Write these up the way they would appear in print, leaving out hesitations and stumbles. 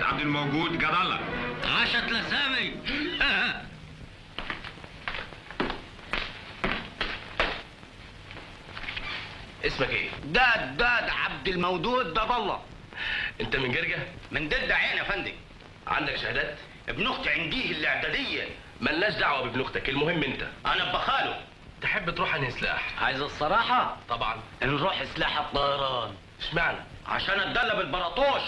السيد عبد الموجود جدالك عشت لسامي. اسمك ايه؟ داد عبد المودود داد الله. انت من جرجة؟ من دد عين يا فندم. عندك شهادات؟ ابن اختي عنديه الاعداديه. ملناش دعوه بابن اختك، المهم انت. انا بخاله. تحب تروح انهي سلاح؟ عايز الصراحه؟ طبعا. نروح سلاح الطيران. اشمعنى؟ عشان اتدلى بالبراطوش.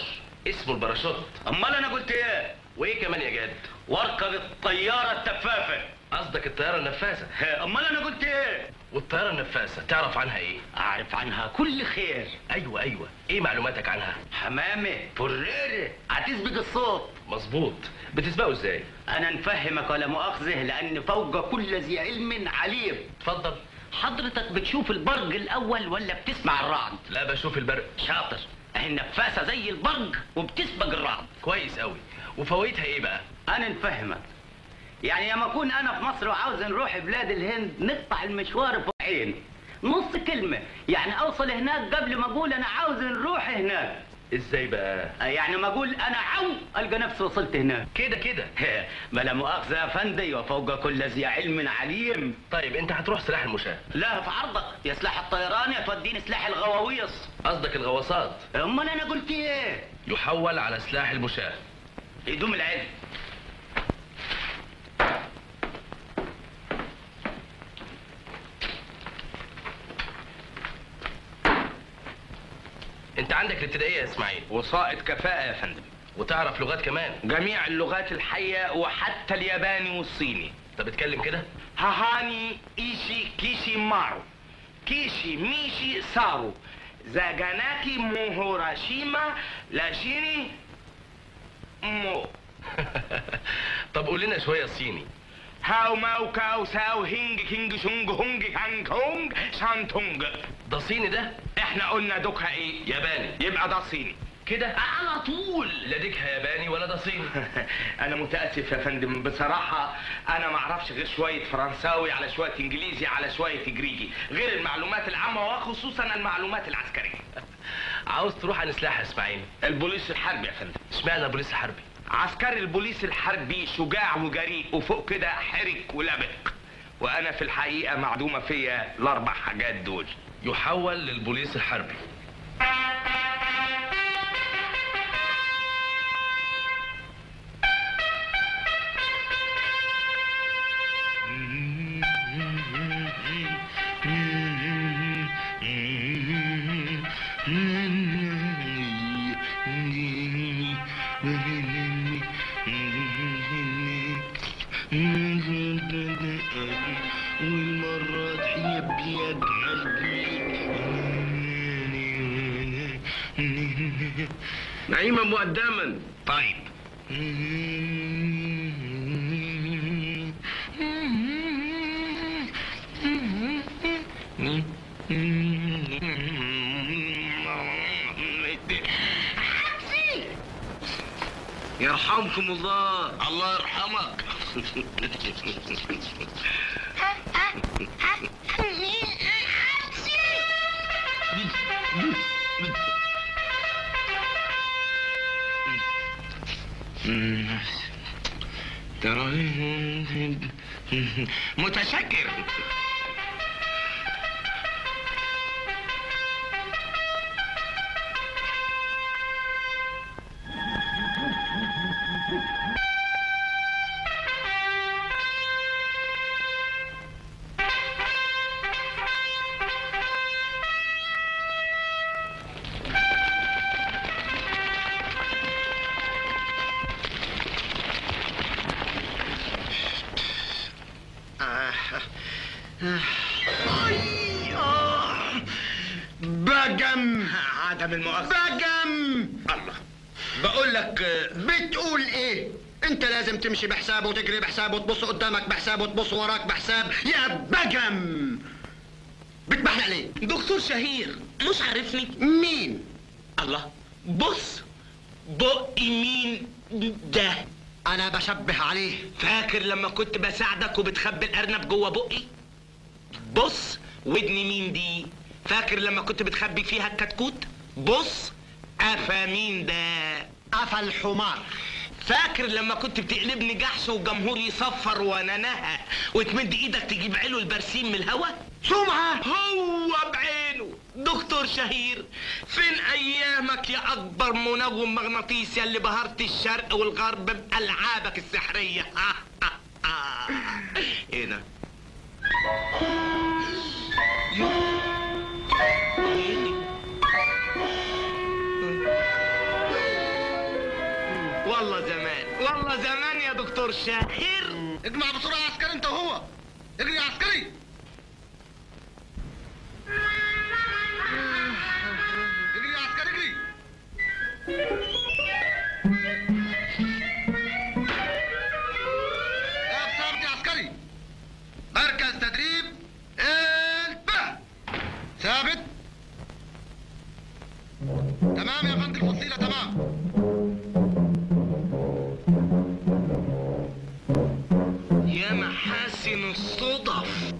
اسمه الباراشوت. امال انا قلت ايه؟ وايه كمان يا جاد؟ واركب الطياره التفافه. قصدك الطياره النفاثه. امال انا قلت ايه؟ والطياره النفاثه تعرف عنها ايه؟ اعرف عنها كل خير. ايوه، ايه معلوماتك عنها؟ حمامه فريره هتسبق الصوت. مظبوط، بتسبقه ازاي؟ انا نفهمك ولا مؤاخذه لان فوق كل ذي علم عليم. اتفضل. حضرتك بتشوف البرج الاول ولا بتسمع الرعد؟ لا بشوف البرج. شاطر، اهي النفاثه زي البرج وبتسبق الرعد. كويس قوي، وفوائدها ايه بقى؟ انا نفهمك، يعني لما اكون انا في مصر وعاوز نروح بلاد الهند نقطع المشوار في عين نص كلمه، يعني اوصل هناك قبل ما اقول انا عاوز نروح هناك. ازاي بقى؟ يعني ما اقول انا عاوز القى نفسي وصلت هناك كده. بلا مؤاخذه يا فندي وفوق كل ذي علم عليم. طيب انت هتروح سلاح المشاه؟ لا في عرضك يا سلاح الطيران يا توديني سلاح الغواويص. قصدك الغواصات. امال انا قلت ايه؟ يحول على سلاح المشاه. يدوم العلم. انت عندك الابتدائيه يا اسماعيل؟ وسائط كفاءه يا فندم. وتعرف لغات كمان؟ جميع اللغات الحيه وحتى الياباني والصيني. طب اتكلم كده. هاهاني ايشي كيشي مارو كيشي ميشي سارو زاجاناكي موهوراشيما لاشيني مو. طب قول لنا شويه صيني. هاو ماو كاو ساو هينج كينج شونج هونج كانج هونج شانتونج. ده صيني ده؟ احنا قلنا دوكها ايه؟ ياباني. يبقى ده صيني كده على طول. لا ديكها ياباني ولا ده صيني. انا متاسف يا فندم، بصراحه انا ما اعرفش غير شويه فرنساوي على شويه انجليزي على شويه جريجي، غير المعلومات العامه وخصوصا المعلومات العسكريه. عاوز تروح عن سلاح اسماعيل؟ البوليس الحربي يا فندم. اشمعنى البوليس الحربي؟ عسكري البوليس الحربي شجاع وجريء وفوق كده حرك ولبق، وانا في الحقيقه معدومه فيا الاربع حاجات دول. يحول للبوليس الحربي. نعيما مقدما. طيب يرحمكم الله. الله يرحمك. متشكر. بجم عدم المؤاخذة. بجم الله. بقول لك بتقول ايه؟ انت لازم تمشي بحساب وتجري بحساب وتبص قدامك بحساب وتبص وراك بحساب يا بجم. بتبحلق ليه؟ دكتور شهير مش عارفني. مين؟ الله. بص بقي مين ده؟ انا بشبه عليه. فاكر لما كنت بساعدك وبتخبي الارنب جوه بقي؟ بص ودني مين دي؟ فاكر لما كنت بتخبي فيها الكتكوت؟ بص قفا مين ده؟ قفا الحمار. فاكر لما كنت بتقلبني جحش والجمهور يصفر وانا نهى وتمد ايدك تجيب عيله البرسيم من الهوا؟ سمعه هو بعينه دكتور شهير. فين ايامك يا اكبر منوم مغناطيسي اللي بهرت الشرق والغرب بالعابك السحريه؟ ايه ده؟ والله زمان، والله زمان يا دكتور شاهر. اجمع بسرعة يا عسكري انت وهو. اجري يا عسكري. اجري يا عسكري اجري. يا بسرعة يا عسكري. مركز تدريب انتبه. ثابت. تمام يا بنك الفصيلة تمام. يا محاسن الصدف،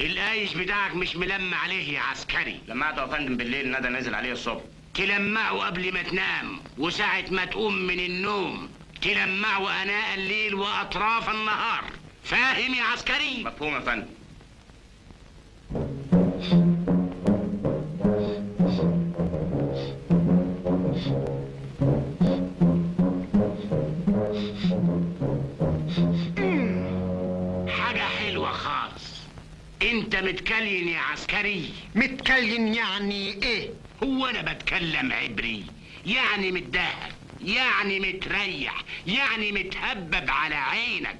القايش بتاعك مش ملم عليه يا عسكري. لمعته يا فندم بالليل، ندى نازل عليه الصبح. تلمعه قبل ما تنام، وساعة ما تقوم من النوم تلمعه اناء الليل واطراف النهار. فاهم يا عسكري؟ مفهوم يا فندم. انت متكلم يا عسكري. متكلم يعني ايه؟ هو انا بتكلم عبري؟ يعني متدهب، يعني متريح، يعني متهبب على عينك.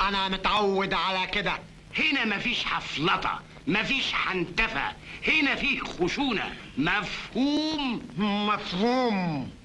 انا متعود على كده. هنا مفيش حفلطه، مفيش حنتفه، هنا فيه خشونه. مفهوم؟ مفهوم.